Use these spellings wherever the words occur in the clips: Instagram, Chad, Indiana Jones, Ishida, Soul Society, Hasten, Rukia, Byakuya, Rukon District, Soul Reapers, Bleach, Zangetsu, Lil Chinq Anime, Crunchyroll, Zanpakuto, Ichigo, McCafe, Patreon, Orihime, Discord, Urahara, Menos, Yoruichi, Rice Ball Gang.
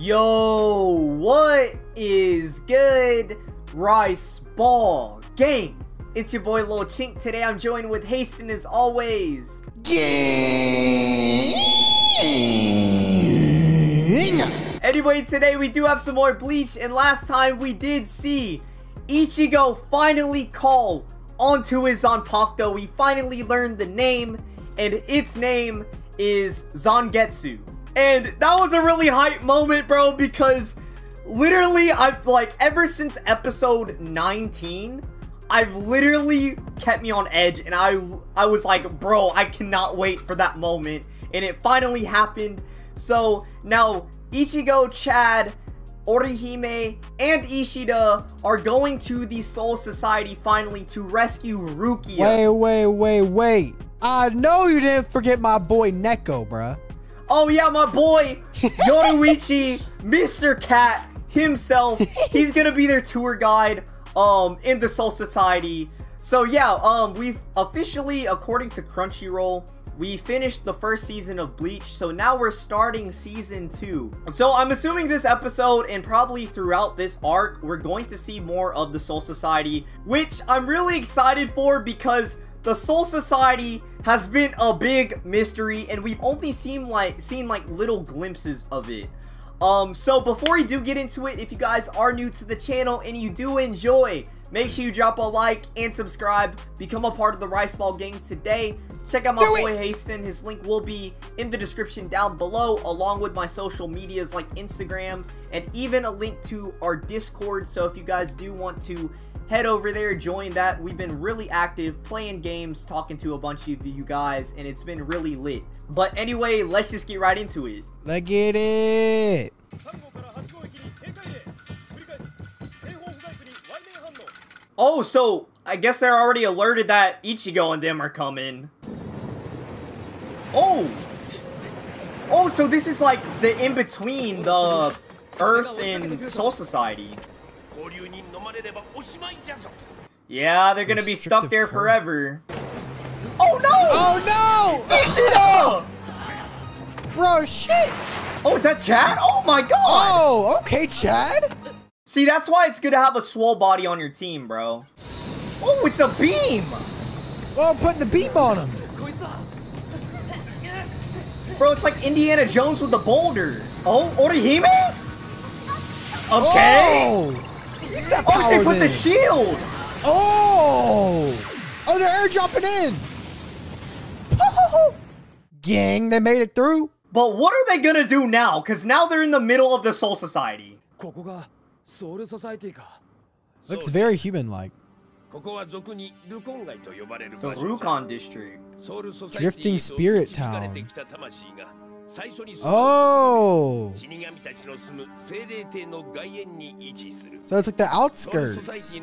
Yo, what is good, Rice Ball Gang? It's your boy Lil Chink. Today I'm joined with Hasten as always. Gang. Anyway, today we do have some more Bleach, and last time we did see Ichigo finally call onto his Zanpakuto. We finally learned the name, and its name is Zangetsu. And that was a really hype moment, bro, because literally I've, like, ever since episode 19, I've literally kept me on edge, and I was like, bro, I cannot wait for that moment, and it finally happened. So now Ichigo, Chad, Orihime, and Ishida are going to the Soul Society finally to rescue Rukia. Wait. I know you didn't forget my boy Neko, bruh. Oh yeah, my boy, Yoruichi, Mr. Cat himself. He's gonna be their tour guide in the Soul Society. So yeah, we've officially, according to Crunchyroll, we finished the first season of Bleach. So now we're starting season 2. So I'm assuming this episode and probably throughout this arc, we're going to see more of the Soul Society, which I'm really excited for because the Soul Society has been a big mystery, and we've only seen like little glimpses of it. So before we do get into it, if you guys are new to the channel and you do enjoy, make sure you drop a like and subscribe. Become a part of the Rice Ball Gang today. Check out my boy Hasten. His link will be in the description down below, along with my social medias like Instagram, and even a link to our Discord. So if you guys do want to head over there, join that. We've been really active, playing games, talking to a bunch of you guys, and it's been really lit. But anyway, let's just get right into it. Let's get it. Oh, so I guess they're already alerted that Ichigo and them are coming. Oh. Oh, so this is like the in-between, the Earth and Soul Society. Yeah, they're gonna be stuck there forever. Oh no! Oh no! Ishida! Bro, shit! Oh, is that Chad? Oh my god! Oh, okay, Chad. See, that's why it's good to have a swole body on your team, bro. Oh, it's a beam! Well, I'm putting the beam on him. Bro, it's like Indiana Jones with the boulder. Oh, Orihime? Okay. Oh. Oh, they put the shield! Oh! Oh, they're air dropping in! Gang, they made it through. But what are they gonna do now? Because now they're in the middle of the Soul Society. Looks very human-like. The Rukon District. Drifting Spirit Town. Oh! So it's like the outskirts.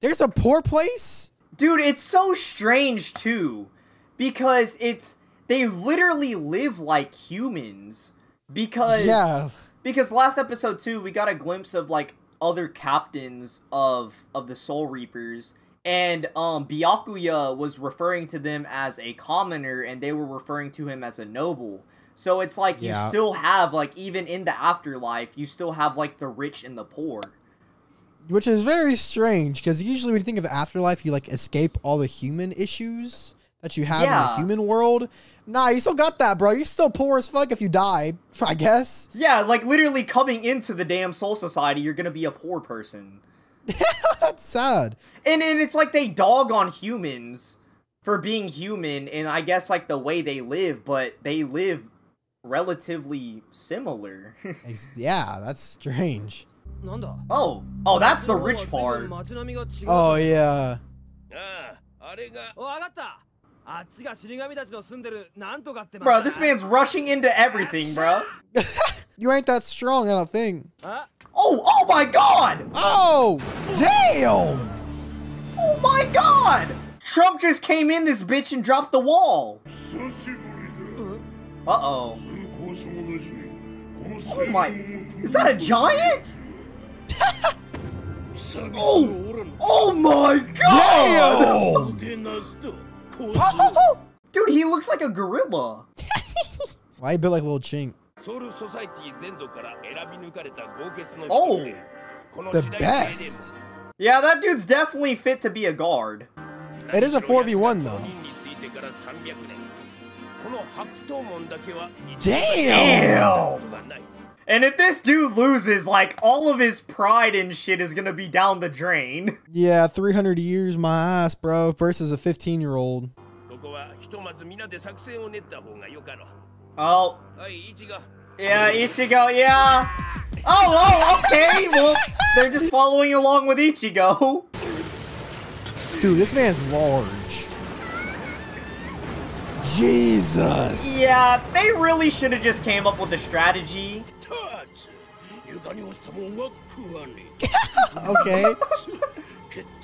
There's a poor place? Dude, it's so strange too, because it's, they literally live like humans, because, yeah. Because last episode too, we got a glimpse of like other captains of the Soul Reapers. And Byakuya was referring to them as a commoner, and they were referring to him as a noble. So it's like, yeah, you still have, like, even in the afterlife, you still have, like, the rich and the poor. Which is very strange, because usually when you think of the afterlife, you, like, escape all the human issues that you have, yeah, in the human world. Nah, you still got that, bro. You're still poor as fuck if you die, I guess. Yeah, like, literally coming into the damn Soul Society, you're gonna be a poor person. That's sad. And it's like they dog on humans for being human, and I guess like the way they live, but they live relatively similar. Yeah, that's strange. Oh, that's the rich part. Oh yeah. Bro, this man's rushing into everything, bro. You ain't that strong, I don't think. Oh my god! Oh, damn! Oh my god! Trump just came in this bitch and dropped the wall. Uh-oh. Oh my, is that a giant? Oh my god! Damn! Dude, he looks like a gorilla. Why he built like a little Chink? Soul Society 全土から選び抜かれた豪傑の人で、この時代で。Yeah, that dude's definitely fit to be a guard. It is a 4v1 though. Damn! And if this dude loses, like, all of his pride and shit is gonna be down the drain. Yeah, 300 years, my ass, bro, versus a 15-year-old. Oh. Yeah, Ichigo, yeah. Oh, okay, well, they're just following along with Ichigo. Dude, this man's large. Jesus. Yeah, they really should have just came up with a strategy. Okay.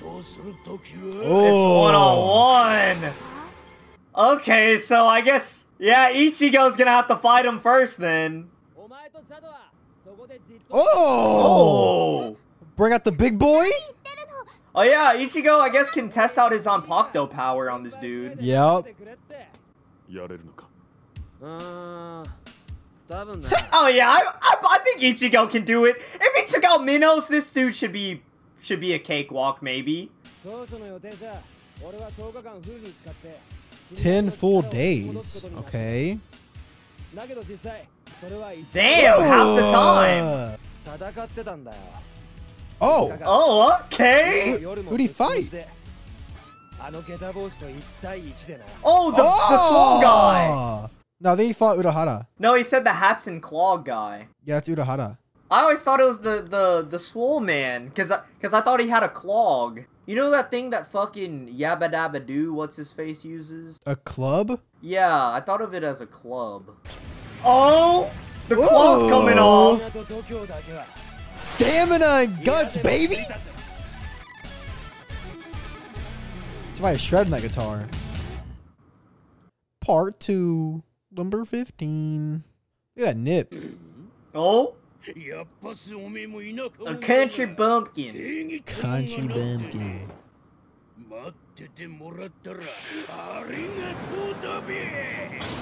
Oh. It's 1-on-1. Okay, so I guess, yeah, Ichigo's gonna have to fight him first then. Oh! Bring out the big boy? Oh yeah, Ichigo, I guess, can test out his Zanpakuto power on this dude. Yep. Oh yeah, I think Ichigo can do it. If he took out Menos, this dude should be a cakewalk maybe. 10 full days. Okay. Damn, half the time. Oh. Oh, okay. Who'd he fight? Oh, the soul guy. No, they fought Urahara. No, he said the hats and claw guy. Yeah, it's Urahara. I always thought it was the swole man, cause I thought he had a clog. You know that thing that fucking Yabba Dabba Doo, what's his face, uses? A club? Yeah, I thought of it as a club. Oh, the club coming off. Stamina and guts, baby. Somebody's shredding that guitar. Part 2, number 15. Look at that nip. Oh. A country bumpkin. Country bumpkin.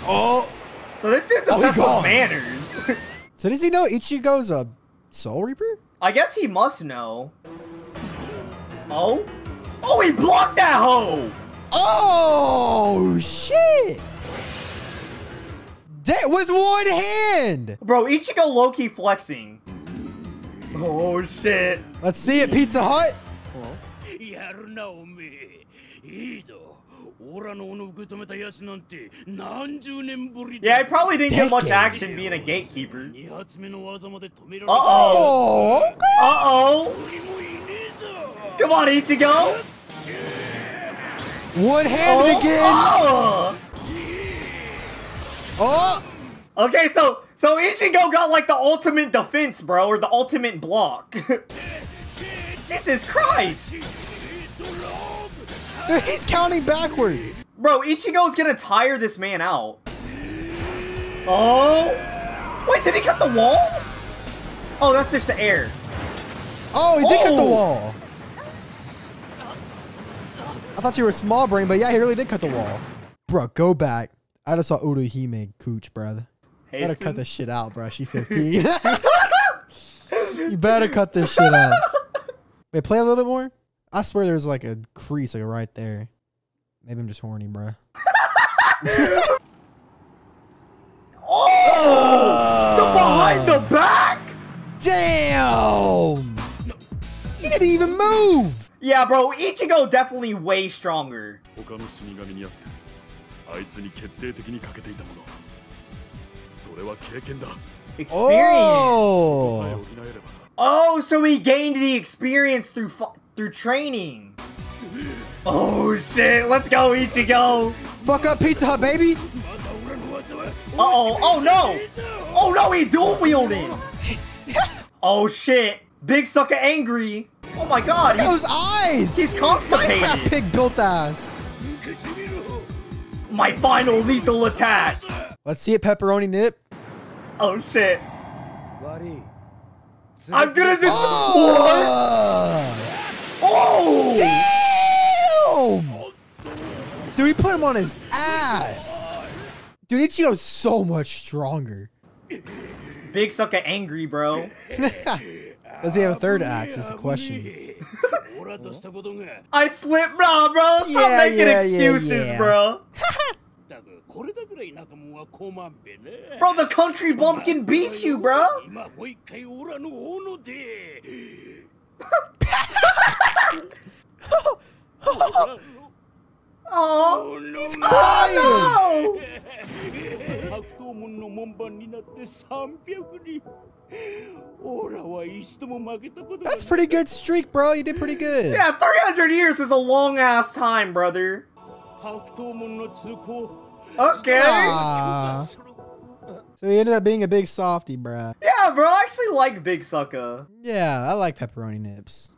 Oh. So this dude's obsessed with manners. So does he know Ichigo's a Soul Reaper? I guess he must know. Oh? Oh, he blocked that hoe! Oh, shit! With one hand! Bro, Ichigo low-key flexing. Oh, shit. Let's see it, Pizza Hut! Hello? Yeah, I probably didn't get much action being a gatekeeper. Uh-oh! Uh-oh! Come on, Ichigo! One-handed again! Oh. Oh! Okay, so Ichigo got like the ultimate defense, bro, or the ultimate block. Jesus Christ! Dude, he's counting backward. Bro, Ichigo's gonna tire this man out. Oh! Wait, did he cut the wall? Oh, that's just the air. Oh, he did cut the wall. I thought you were small brain, but yeah, he really did cut the wall. Bro, go back. I just saw Orihime cooch, brother. Hasten? Better cut this shit out, bro. She 15. You better cut this shit out. Wait, play a little bit more? I swear there's like a crease like right there. Maybe I'm just horny, bro. The behind the back? Damn! He didn't even move! Yeah, bro, Ichigo definitely way stronger. Experience. Oh, so he gained the experience through training. Oh shit, let's go Ichigo. Fuck up Pizza Hut, baby. Oh no. Oh no, he dual wielding. Oh shit, big sucker angry. Oh my god. Look at those eyes. He's constipated. Minecraft pig built ass. My final lethal attack. Let's see it, pepperoni nip. Oh shit! I'm gonna do some more. Oh! Damn! Dude, he put him on his ass. Dude, Ichigo's so much stronger. Big sucker angry, bro. Does he have a third axe? That's the question. I slipped, bro. Stop making excuses, bro. Bro, the country bumpkin beats you, bro. Oh, he's crying! Oh, no. That's pretty good streak, bro. You did pretty good. Yeah, 300 years is a long ass time, brother. Okay. Aww. So he ended up being a big softy, bro. Yeah, bro. I actually like Big Sucker. Yeah, I like pepperoni nips.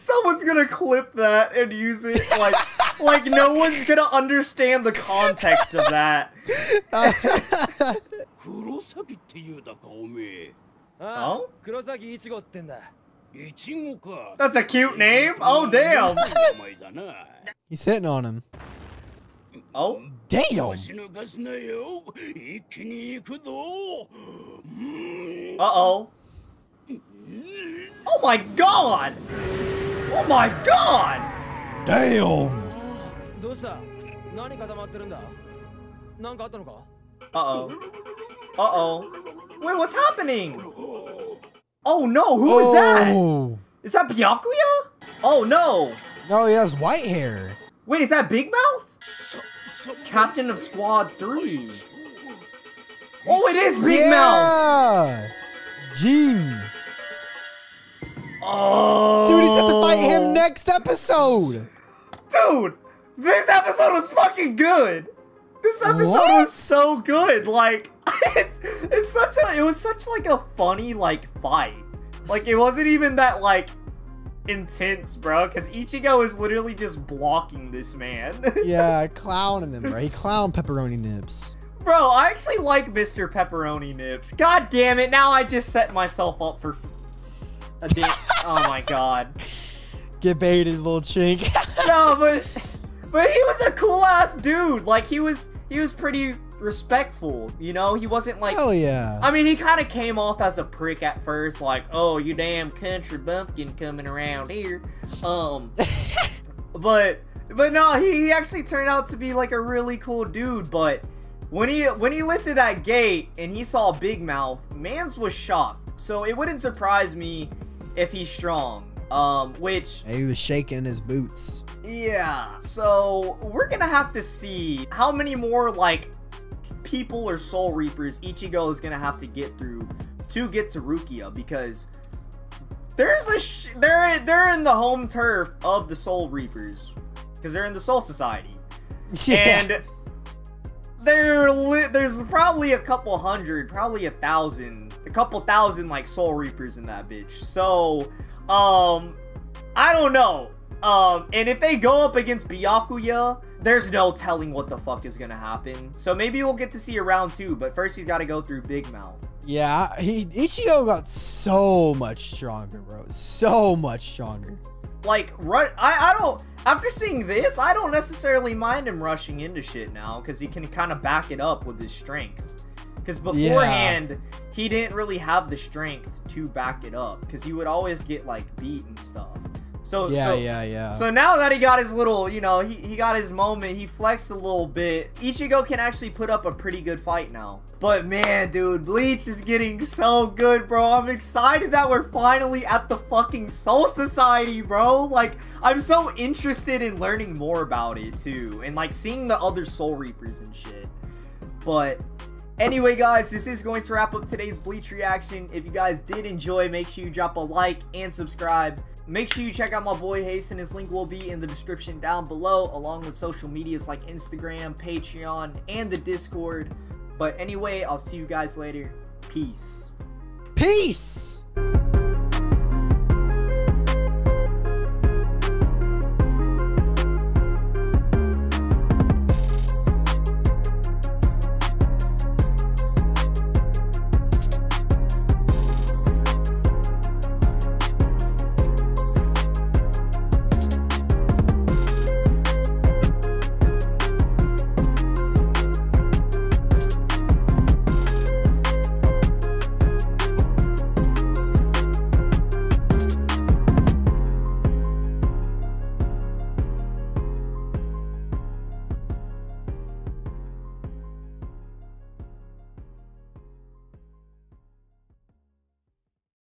Someone's gonna clip that and use it like no one's gonna understand the context of that. Oh? That's a cute name? Oh, damn. He's hitting on him. Oh, damn. Uh-oh. Oh my god! Oh my god! Damn! Uh-oh. Uh-oh. Wait, what's happening? Oh no, who is that? Is that Byakuya? Oh no! No, he has white hair. Wait, is that Big Mouth? Captain of Squad 3. Oh, it is Big Mouth! Gene. Oh. Dude, he's got to fight him next episode. Dude, this episode was fucking good. This episode was so good. Like, it's such a, it was such like a funny like fight. Like it wasn't even that like intense, bro. Because Ichigo is literally just blocking this man. Yeah, clowning him, bro. He clowned pepperoni nips. Bro, I actually like Mr. Pepperoni Nips. God damn it! Now I just set myself up for a damn. Oh my god! Get baited, little chink. No, but he was a cool ass dude. Like he was pretty respectful. You know, he wasn't like. Hell yeah! I mean, he kind of came off as a prick at first, like, oh, you damn country bumpkin coming around here. But no, he actually turned out to be like a really cool dude, but. When he lifted that gate and he saw Big Mouth, Mans was shocked. So it wouldn't surprise me if he's strong. Which he was shaking his boots. Yeah. So we're gonna have to see how many more like people or Soul Reapers Ichigo is gonna have to get through to get to Rukia, because there's a they're in the home turf of the Soul Reapers because they're in the Soul Society. Yeah. And there's probably a couple hundred, probably a couple thousand like Soul Reapers in that bitch. So, I don't know. And if they go up against Byakuya, there's no telling what the fuck is gonna happen. So maybe we'll get to see a round two, but first he's got to go through Big Mouth. Yeah, Ichigo got so much stronger, bro. So much stronger. Like, right, I don't, after seeing this, I don't necessarily mind him rushing into shit now, because he can kind of back it up with his strength. Because beforehand, he didn't really have the strength to back it up, because he would always get, like, beat and stuff. So, so now that he got his little, you know, he got his moment, he flexed a little bit. Ichigo can actually put up a pretty good fight now. But man, dude, Bleach is getting so good, bro. I'm excited that we're finally at the fucking Soul Society, bro. Like, I'm so interested in learning more about it, too. And, like, seeing the other Soul Reapers and shit. But... anyway, guys, this is going to wrap up today's Bleach reaction. If you guys did enjoy, make sure you drop a like and subscribe. Make sure you check out my boy Hasten. His link will be in the description down below, along with social medias like Instagram, Patreon, and the Discord. But anyway, I'll see you guys later. Peace. Peace!